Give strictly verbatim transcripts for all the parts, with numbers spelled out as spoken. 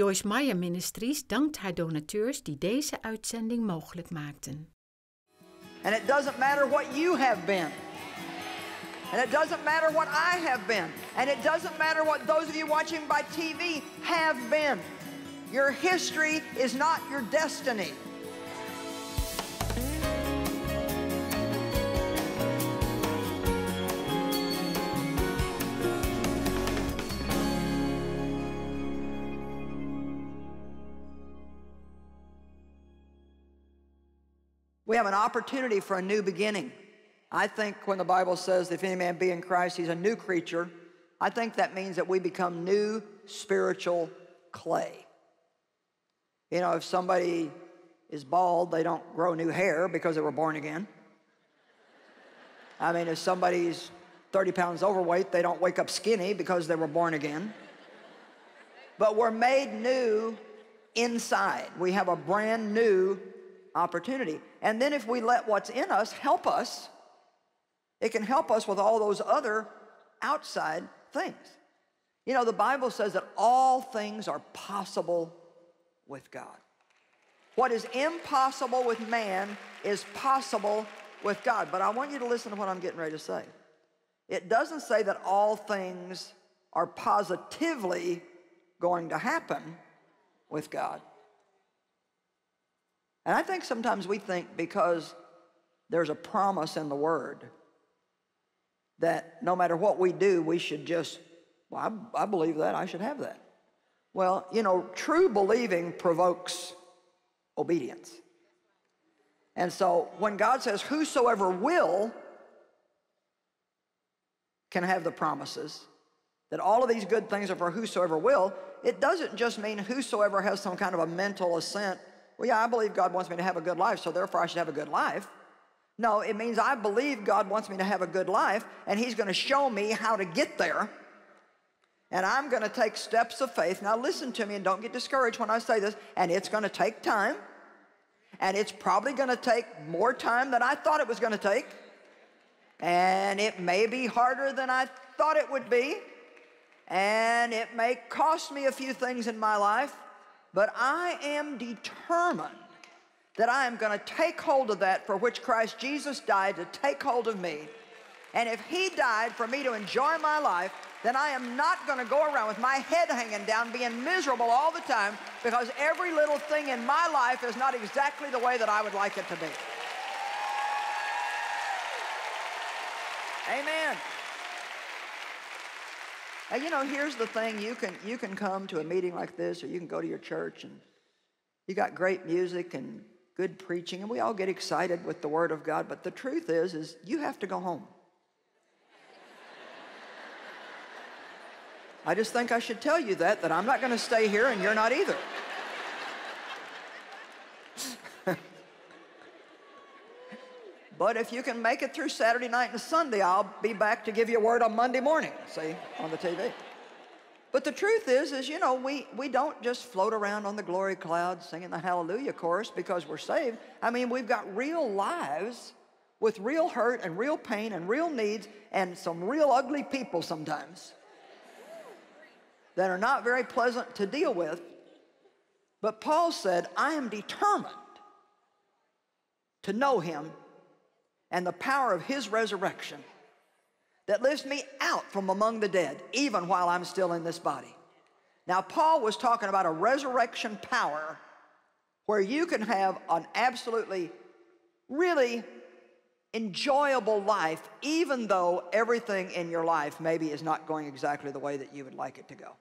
Joyce Meyer Ministries dankt haar donateurs die deze uitzending mogelijk maakten. And it doesn't matter what you have been. And it doesn't matter what I have been. And it doesn't matter what those of you watching by T V have been. Your history is not your destiny. We have an opportunity for a new beginning. I think when the Bible says, if any man be in Christ, he's a new creature, I think that means that we become new spiritual clay. You know, if somebody is bald, they don't grow new hair because they were born again. I mean, if somebody's thirty pounds overweight, they don't wake up skinny because they were born again. But we're made new inside. We have a brand new opportunity. And then if we let what's in us help us, it can help us with all those other outside things. You know, the Bible says that all things are possible with God. What is impossible with man is possible with God. But I want you to listen to what I'm getting ready to say. It doesn't say that all things are positively going to happen with God. And I think sometimes we think because there's a promise in the Word that no matter what we do, we should just, well, I, I believe that, I should have that. Well, you know, true believing provokes obedience. And so when God says, whosoever will can have the promises, that all of these good things are for whosoever will, it doesn't just mean whosoever has some kind of a mental assent. Well, yeah, I believe God wants me to have a good life, so therefore I should have a good life. No, it means I believe God wants me to have a good life, and he's going to show me how to get there, and I'm going to take steps of faith. Now, listen to me, and don't get discouraged when I say this, and it's going to take time, and it's probably going to take more time than I thought it was going to take, and it may be harder than I thought it would be, and it may cost me a few things in my life, but I am determined that I am going to take hold of that for which Christ Jesus died to take hold of me. And if he died for me to enjoy my life, then I am not going to go around with my head hanging down being miserable all the time because every little thing in my life is not exactly the way that I would like it to be. Amen. And, you know, here's the thing. You can, you can come to a meeting like this, or you can go to your church, and you got great music and good preaching, and we all get excited with the Word of God. But the truth is, is you have to go home. I just think I should tell you that, that I'm not going to stay here, and you're not either. But if you can make it through Saturday night and Sunday, I'll be back to give you a word on Monday morning, see, on the T V. But the truth is, is, you know, we, we don't just float around on the glory cloud singing the hallelujah chorus because we're saved. I mean, we've got real lives with real hurt and real pain and real needs and some real ugly people sometimes that are not very pleasant to deal with. But Paul said, I am determined to know him and the power of his resurrection that lifts me out from among the dead, even while I'm still in this body. Now, Paul was talking about a resurrection power where you can have an absolutely, really enjoyable life, even though everything in your life maybe is not going exactly the way that you would like it to go.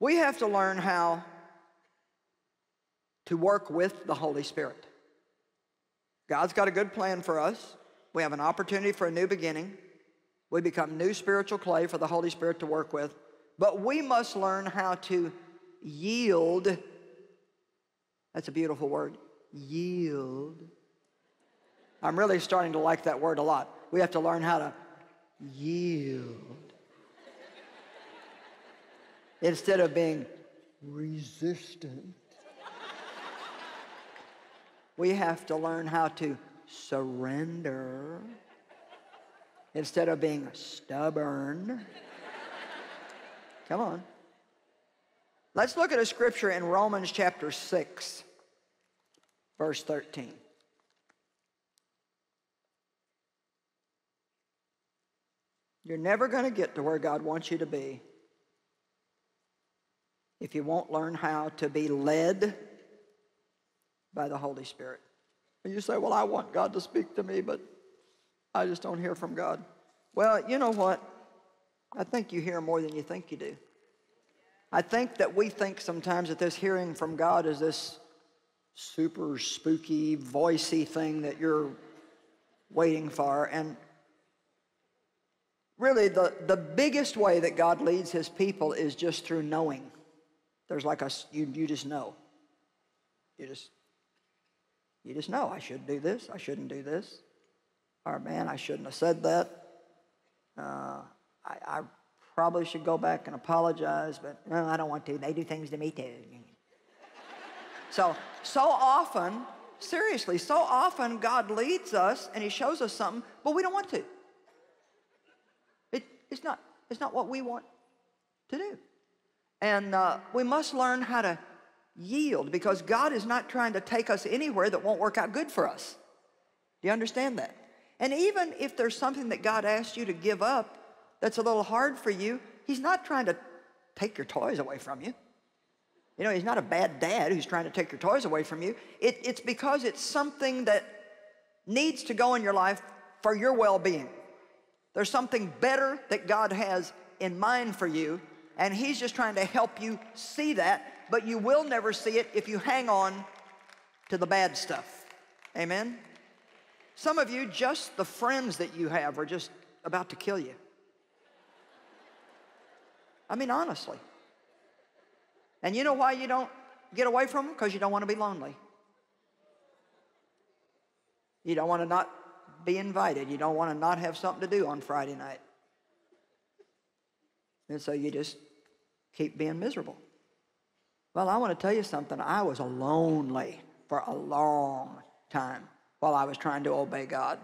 We have to learn how to work with the Holy Spirit. God's got a good plan for us. We have an opportunity for a new beginning. We become new spiritual clay for the Holy Spirit to work with. But we must learn how to yield. That's a beautiful word, yield. I'm really starting to like that word a lot. We have to learn how to yield instead of being resistant. We have to learn how to surrender instead of being stubborn. Come on. Let's look at a scripture in Romans chapter six, verse thirteen. You're never going to get to where God wants you to be if you won't learn how to be led by the Holy Spirit. And you say, well, I want God to speak to me, but I just don't hear from God. Well, you know what? I think you hear more than you think you do. I think that we think sometimes that this hearing from God is this super spooky, voicey thing that you're waiting for. And really, the, the biggest way that God leads his people is just through knowing. There's like a, you, you just know. You just, you just know, I should do this, I shouldn't do this. Or man, I shouldn't have said that. Uh, I, I probably should go back and apologize, but no, I don't want to. They do things to me too. So, so often, seriously, so often God leads us and he shows us something, but we don't want to. It, it's not, it's not what we want to do. And uh, we must learn how to yield, because God is not trying to take us anywhere that won't work out good for us. Do you understand that? And even if there's something that God asked you to give up that's a little hard for you, he's not trying to take your toys away from you. You know, he's not a bad dad who's trying to take your toys away from you. It, it's because it's something that needs to go in your life for your well-being. There's something better that God has in mind for you, and he's just trying to help you see that, but you will never see it if you hang on to the bad stuff. Amen? Some of you, just the friends that you have are just about to kill you. I mean, honestly. And you know why you don't get away from them? Because you don't want to be lonely. You don't want to not be invited. You don't want to not have something to do on Friday night. And so you just keep being miserable. Well, I want to tell you something. I was lonely for a long time while I was trying to obey God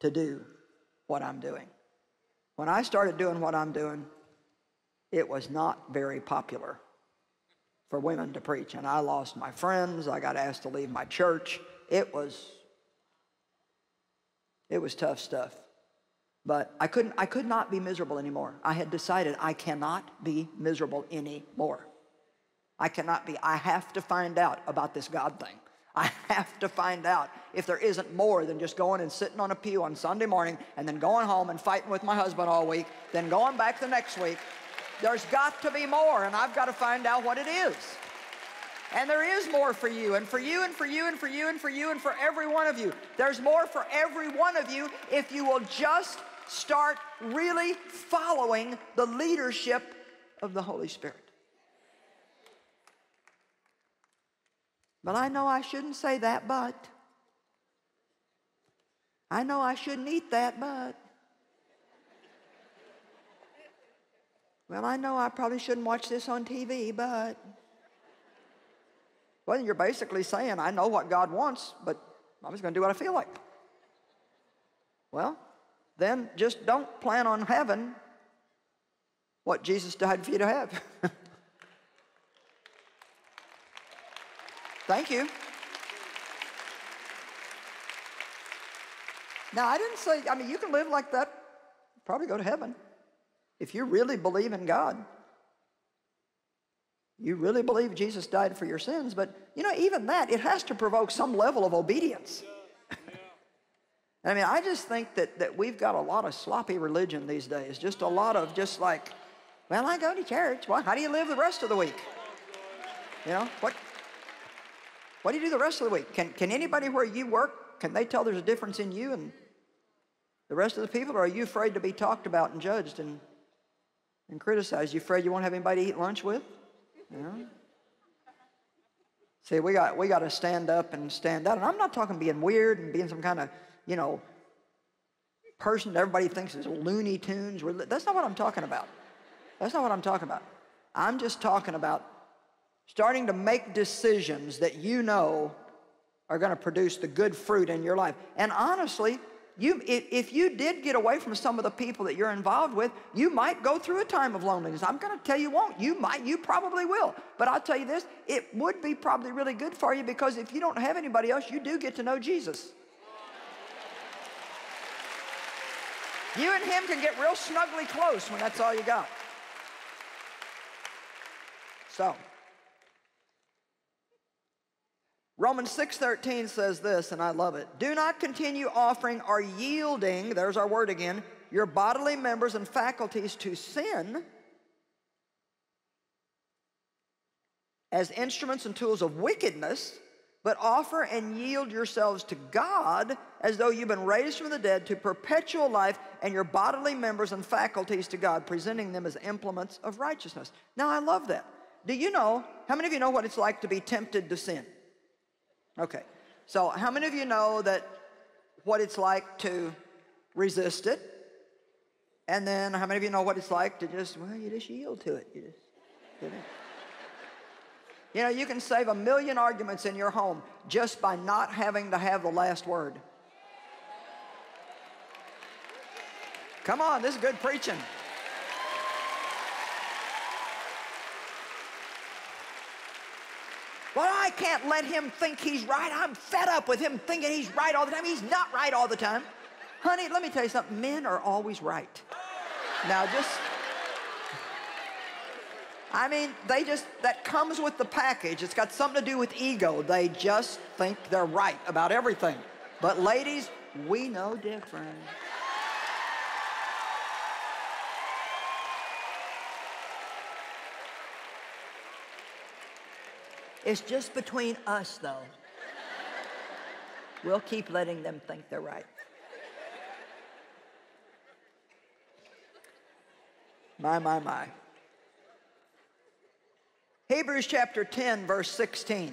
to do what I'm doing. When I started doing what I'm doing, it was not very popular for women to preach. And I lost my friends. I got asked to leave my church. It was, it was tough stuff. But I couldn't, I could not be miserable anymore. I had decided I cannot be miserable anymore. I cannot be. I have to find out about this God thing. I have to find out if there isn't more than just going and sitting on a pew on Sunday morning and then going home and fighting with my husband all week, then going back the next week. There's got to be more, and I've got to find out what it is. And there is more for you, and for you, and for you, and for you, and for you, and for every one of you. There's more for every one of you if you will just start really following the leadership of the Holy Spirit. But I know I shouldn't say that, but. I know I shouldn't eat that, but. Well, I know I probably shouldn't watch this on T V, but. Well, you're basically saying, I know what God wants, but I'm just going to do what I feel like. Well, then just don't plan on having what Jesus died for you to have. Thank you. Now, I didn't say, I mean, you can live like that, probably go to heaven. If you really believe in God, you really believe Jesus died for your sins, but, you know, even that, it has to provoke some level of obedience. I mean, I just think that, that we've got a lot of sloppy religion these days, just a lot of just like, well, I go to church. Well, how do you live the rest of the week? You know, what? What do you do the rest of the week? Can, can anybody where you work, can they tell there's a difference in you and the rest of the people? Or are you afraid to be talked about and judged and, and criticized? You afraid you won't have anybody to eat lunch with? Yeah. See, we got, we got to stand up and stand out. And I'm not talking being weird and being some kind of, you know, person that everybody thinks is Looney Tunes. That's not what I'm talking about. That's not what I'm talking about. I'm just talking about starting to make decisions that you know are going to produce the good fruit in your life. And honestly, You, if you did get away from some of the people that you're involved with, you might go through a time of loneliness. I'm going to tell you won't. You might, you probably will. But I'll tell you this, it would be probably really good for you, because if you don't have anybody else, you do get to know Jesus. You and him can get real snugly close when that's all you got. So, Romans six thirteen says this, and I love it. Do not continue offering or yielding, there's our word again, your bodily members and faculties to sin as instruments and tools of wickedness, but offer and yield yourselves to God as though you've been raised from the dead to perpetual life, and your bodily members and faculties to God, presenting them as implements of righteousness. Now, I love that. Do you know, how many of you know what it's like to be tempted to sin? Okay, so how many of you know that what it's like to resist it? And then how many of you know what it's like to just, well, you just yield to it. You just give in. You know, you can save a million arguments in your home just by not having to have the last word. Come on, this is good preaching. Well, I can't let him think he's right. I'm fed up with him thinking he's right all the time. He's not right all the time. Honey, let me tell you something. Men are always right. Now, just, I mean, they just, that comes with the package. It's got something to do with ego. They just think they're right about everything. But ladies, we know different. It's just between us, though. We'll keep letting them think they're right. My, my, my. Hebrews chapter ten, verse sixteen.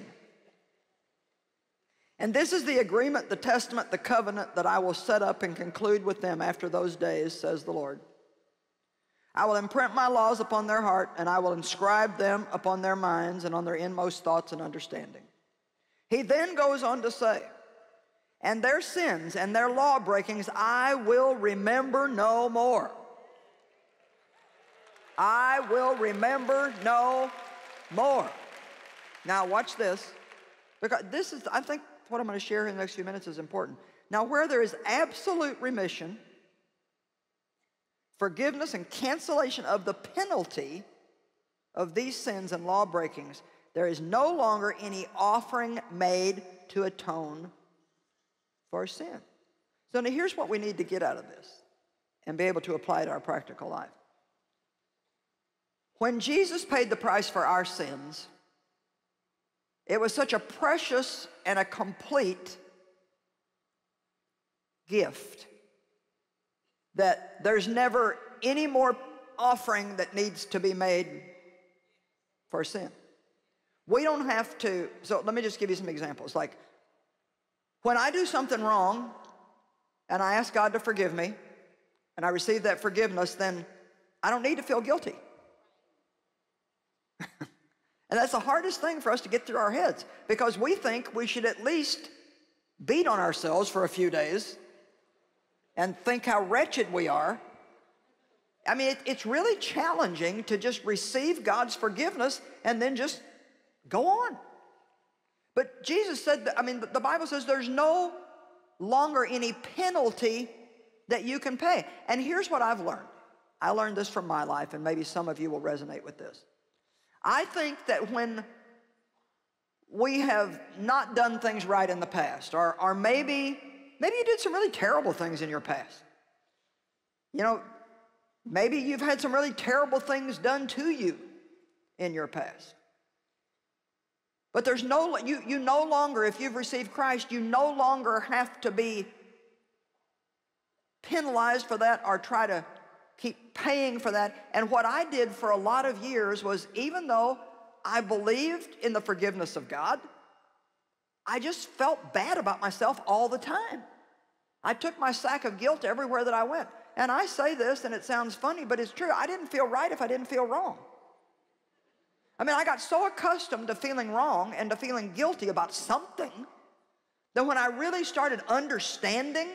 And this is the agreement, the testament, the covenant that I will set up and conclude with them after those days, says the Lord. I will imprint my laws upon their heart, and I will inscribe them upon their minds and on their inmost thoughts and understanding. He then goes on to say, and their sins and their law breakings I will remember no more. I will remember no more. Now watch this, because this is, I think what I'm going to share in the next few minutes is important. Now, where there is absolute remission, forgiveness and cancellation of the penalty of these sins and law breakings, there is no longer any offering made to atone for sin. So now here's what we need to get out of this and be able to apply it to our practical life. When Jesus paid the price for our sins, it was such a precious and a complete gift that there's never any more offering that needs to be made for sin. We don't have to, so let me just give you some examples. Like, when I do something wrong and I ask God to forgive me and I receive that forgiveness, then I don't need to feel guilty. And that's the hardest thing for us to get through our heads, because we think we should at least beat on ourselves for a few days and think how wretched we are. I mean, it, it's really challenging to just receive God's forgiveness and then just go on. But Jesus said, that, I mean, the Bible says there's no longer any penalty that you can pay. And here's what I've learned. I learned this from my life, and maybe some of you will resonate with this. I think that when we have not done things right in the past, or, or maybe Maybe you did some really terrible things in your past. You know, maybe you've had some really terrible things done to you in your past. But there's no, you, you no longer, if you've received Christ, you no longer have to be penalized for that or try to keep paying for that. And what I did for a lot of years was, even though I believed in the forgiveness of God, I just felt bad about myself all the time. I took my sack of guilt everywhere that I went. And I say this, and it sounds funny, but it's true. I didn't feel right if I didn't feel wrong. I mean, I got so accustomed to feeling wrong and to feeling guilty about something that when I really started understanding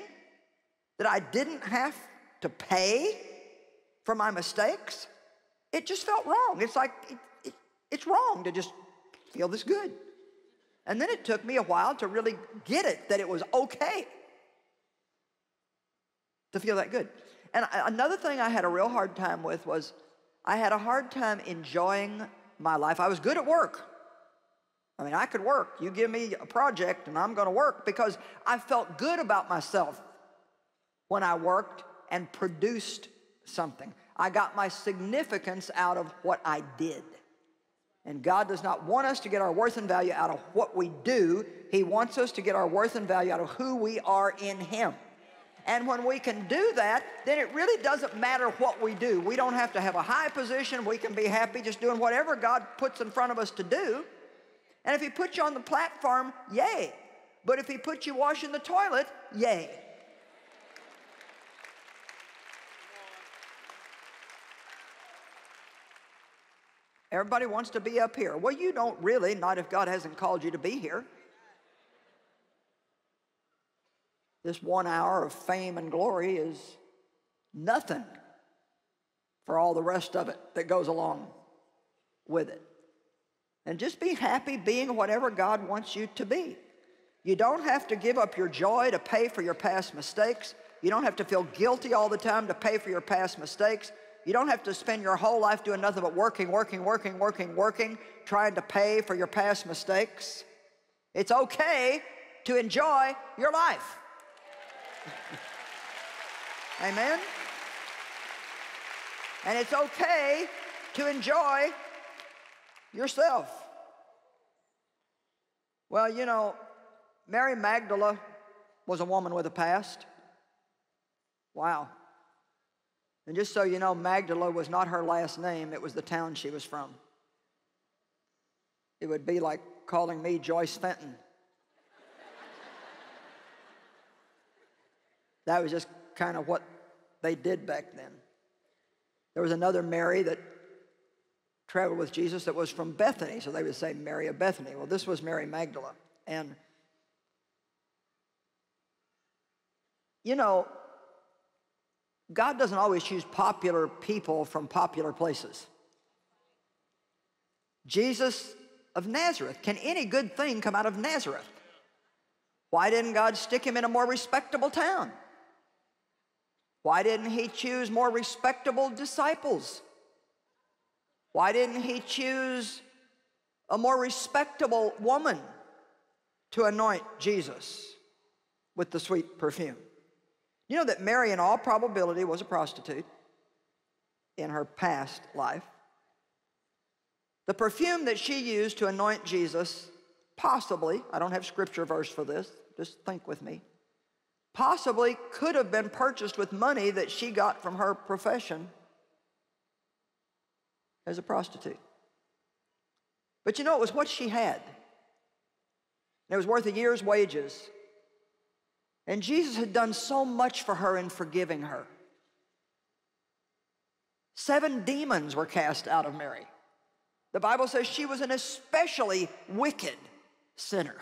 that I didn't have to pay for my mistakes, it just felt wrong. It's like, it, it, it's wrong to just feel this good. And then it took me a while to really get it, that it was okay to feel that good. And another thing I had a real hard time with was I had a hard time enjoying my life. I was good at work. I mean, I could work. You give me a project and I'm gonna work, because I felt good about myself when I worked and produced something. I got my significance out of what I did. And God does not want us to get our worth and value out of what we do. He wants us to get our worth and value out of who we are in Him. And when we can do that, then it really doesn't matter what we do. We don't have to have a high position. We can be happy just doing whatever God puts in front of us to do. And if He puts you on the platform, yay. But if He puts you washing the toilet, yay. Everybody wants to be up here. Well, you don't really, not if God hasn't called you to be here. This one hour of fame and glory is nothing for all the rest of it that goes along with it. And just be happy being whatever God wants you to be. You don't have to give up your joy to pay for your past mistakes. You don't have to feel guilty all the time to pay for your past mistakes. You don't have to spend your whole life doing nothing but working, working, working, working, working, trying to pay for your past mistakes. It's okay to enjoy your life. Amen? And it's okay to enjoy yourself. Well, you know, Mary Magdalene was a woman with a past. Wow. And just so you know, Magdala was not her last name. It was the town she was from. It would be like calling me Joyce Fenton. That was just kind of what they did back then. There was another Mary that traveled with Jesus that was from Bethany, so they would say Mary of Bethany. Well, this was Mary Magdala. And, you know, God doesn't always choose popular people from popular places. Jesus of Nazareth. Can any good thing come out of Nazareth? Why didn't God stick him in a more respectable town? Why didn't he choose more respectable disciples? Why didn't he choose a more respectable woman to anoint Jesus with the sweet perfume? You know that Mary, in all probability, was a prostitute in her past life. The perfume that she used to anoint Jesus, possibly, I don't have scripture verse for this, just think with me, possibly could have been purchased with money that she got from her profession as a prostitute. But you know, it was what she had. And it was worth a year's wages. And Jesus had done so much for her in forgiving her. Seven demons were cast out of Mary. The Bible says she was an especially wicked sinner.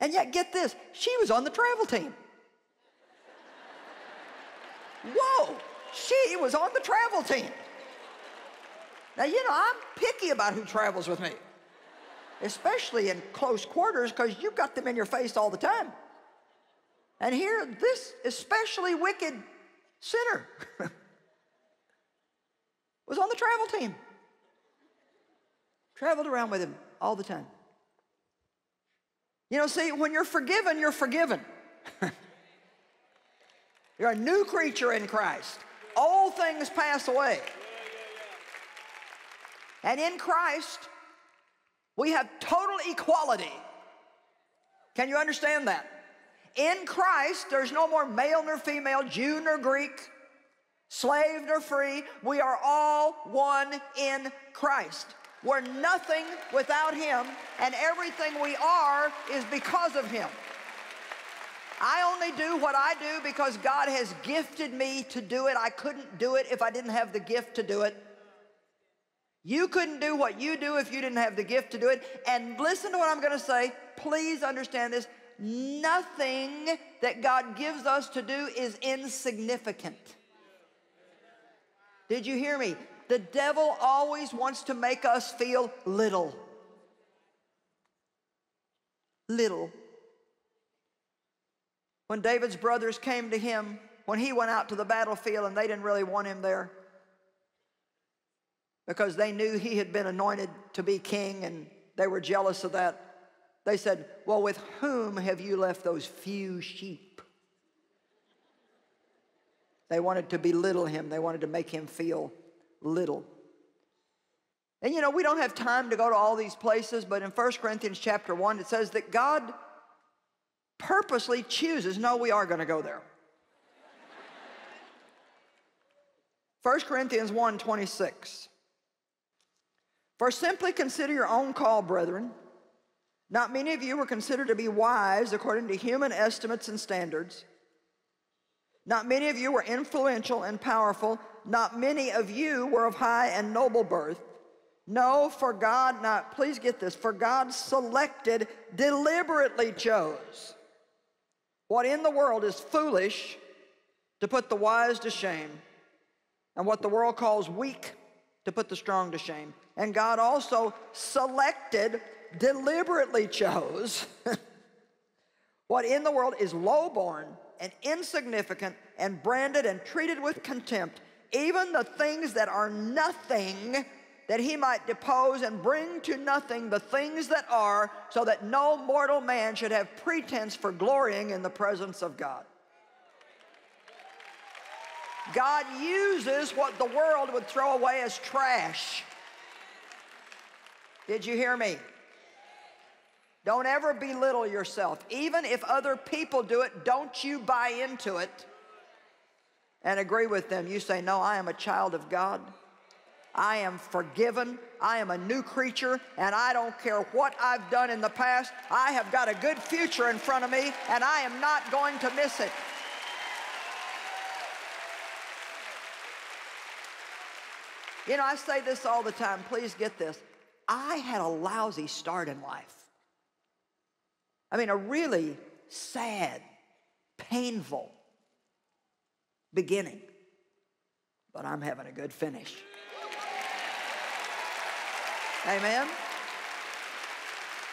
And yet, get this, she was on the travel team. Whoa, she was on the travel team. Now, you know, I'm picky about who travels with me, especially in close quarters, because you've got them in your face all the time. And here, this especially wicked sinner was on the travel team. Traveled around with him all the time. You know, see, when you're forgiven, you're forgiven. You're a new creature in Christ. All things pass away. And in Christ, we have total equality. Can you understand that? In Christ, there's no more male nor female, Jew nor Greek, slave nor free. We are all one in Christ. We're nothing without Him, and everything we are is because of Him. I only do what I do because God has gifted me to do it. I couldn't do it if I didn't have the gift to do it. You couldn't do what you do if you didn't have the gift to do it. And listen to what I'm going to say. Please understand this. nothing that God gives us to do is insignificant. Did you hear me? The devil always wants to make us feel little. Little. When David's brothers came to him, when he went out to the battlefield and they didn't really want him there because they knew he had been anointed to be king and they were jealous of that, they said, well, with whom have you left those few sheep? They wanted to belittle him. They wanted to make him feel little. And you know, we don't have time to go to all these places, but in First Corinthians chapter one, it says that God purposely chooses. No, we are going to go there. First Corinthians one twenty-six. For simply consider your own call, brethren. Not many of you were considered to be wise according to human estimates and standards. Not many of you were influential and powerful. Not many of you were of high and noble birth. No, for God, now please get this, for God selected, deliberately chose what in the world is foolish to put the wise to shame, and what the world calls weak to put the strong to shame. And God also selected, deliberately chose what in the world is lowborn and insignificant and branded and treated with contempt, even the things that are nothing, that he might depose and bring to nothing the things that are, so that no mortal man should have pretense for glorying in the presence of God. God uses what the world would throw away as trash. Did you hear me? Don't ever belittle yourself. Even if other people do it, don't you buy into it and agree with them. You say, no, I am a child of God. I am forgiven, I am a new creature, and I don't care what I've done in the past. I have got a good future in front of me, and I am not going to miss it. You know, I say this all the time, please get this. I had a lousy start in life. I mean, a really sad, painful beginning, but I'm having a good finish. Amen?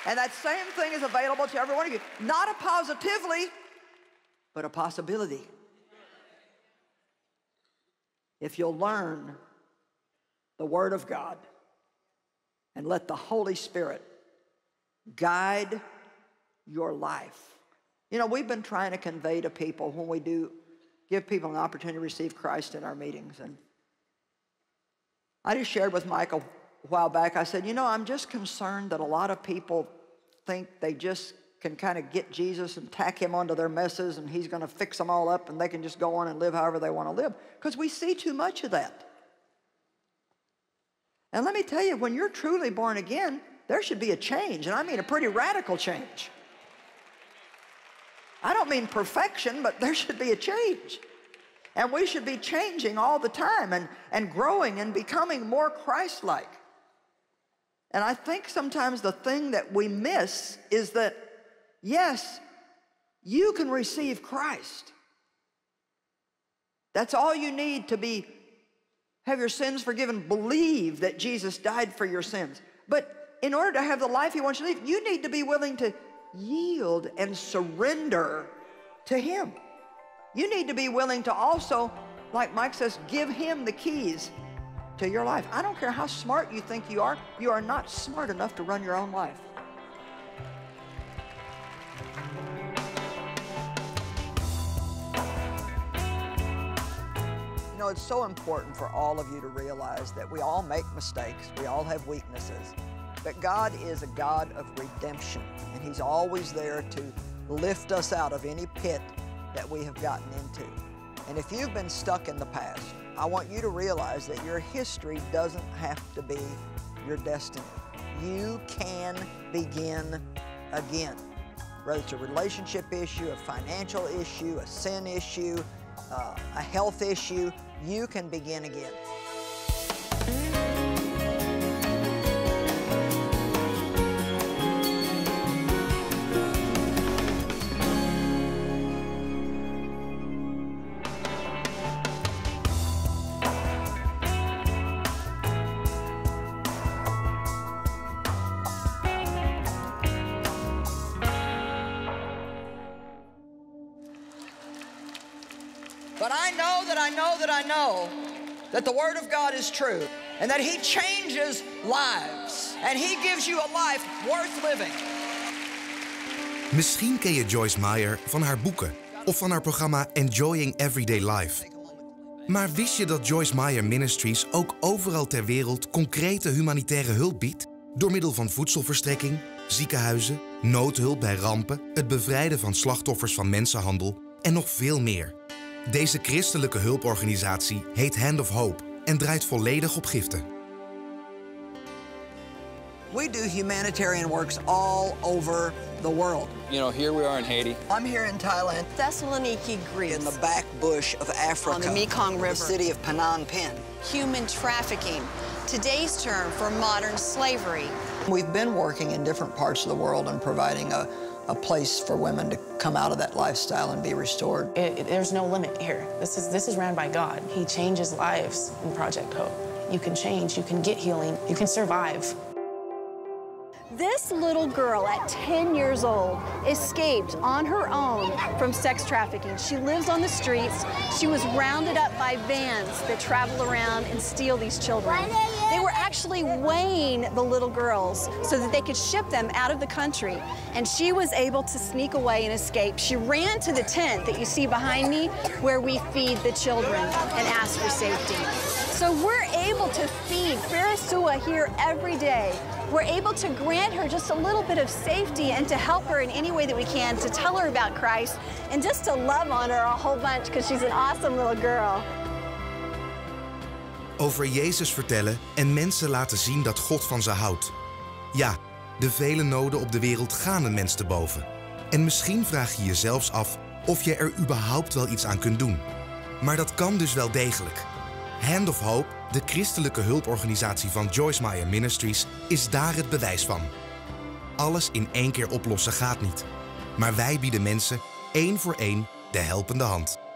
And that same thing is available to every one of you. Not a positively, but a possibility. If you'll learn the Word of God and let the Holy Spirit guide your life. You know, we've been trying to convey to people when we do give people an opportunity to receive Christ in our meetings. And I just shared with Michael a while back, I said, you know, I'm just concerned that a lot of people think they just can kind of get Jesus and tack him onto their messes and he's going to fix them all up and they can just go on and live however they want to live, because we see too much of that. And let me tell you, when you're truly born again, there should be a change, and I mean a pretty radical change. I don't mean perfection, but there should be a change. And we should be changing all the time and, and growing and becoming more Christ-like. And I think sometimes the thing that we miss is that, yes, you can receive Christ. That's all you need to be, have your sins forgiven, believe that Jesus died for your sins. But in order to have the life he wants you to live, you need to be willing to yield and surrender to him. You need to be willing to also, like Mike says, give him the keys to your life. I don't care how smart you think you are, you are not smart enough to run your own life. You know, it's so important for all of you to realize that we all make mistakes, we all have weaknesses, but God is a God of redemption, and he's always there to lift us out of any pit that we have gotten into. And if you've been stuck in the past, I want you to realize that your history doesn't have to be your destiny. You can begin again. Whether it's a relationship issue, a financial issue, a sin issue, uh, a health issue, you can begin again. But I know that I know that I know that the Word of God is true and that He changes lives and He gives you a life worth living. Misschien ken je Joyce Meyer van haar boeken of van haar programma Enjoying Everyday Life. Maar wist je dat Joyce Meyer Ministries ook overal ter wereld concrete humanitaire hulp biedt? Door middel van voedselverstrekking, ziekenhuizen, noodhulp bij rampen, het bevrijden van slachtoffers van mensenhandel en nog veel meer. Deze christelijke hulporganisatie heet Hand of Hope en draait volledig op giften. We do humanitarian works all over the world. You know, here we are in Haiti. I'm here in Thailand. Thessaloniki, Greece. In the back bush of Africa. On the Mekong River. The city of Phnom Penh. Human trafficking, today's term for modern slavery. We've been working in different parts of the world and providing a, a place for women to come out of that lifestyle and be restored. It, it, there's no limit here. This is, this is ran by God. He changes lives in Project Hope. You can change, you can get healing, you can survive. This little girl at ten years old escaped on her own from sex trafficking. She lives on the streets. She was rounded up by vans that travel around and steal these children. They were actually weighing the little girls so that they could ship them out of the country. And she was able to sneak away and escape. She ran to the tent that you see behind me where we feed the children and ask for safety. So we're able to feed Farisua here every day. We're able to grant her just a little bit of safety and to help her in any way that we can, to tell her about Christ and just to love on her a whole bunch because she's an awesome little girl. Over Jezus vertellen en mensen laten zien dat God van ze houdt. Ja, de vele noden op de wereld gaan een mens te boven. En misschien vraag je je zelfs af of je er überhaupt wel iets aan kunt doen. Maar dat kan dus wel degelijk. Hand of Hope, de christelijke hulporganisatie van Joyce Meyer Ministries, is daar het bewijs van. Alles in één keer oplossen gaat niet. Maar wij bieden mensen één voor één de helpende hand.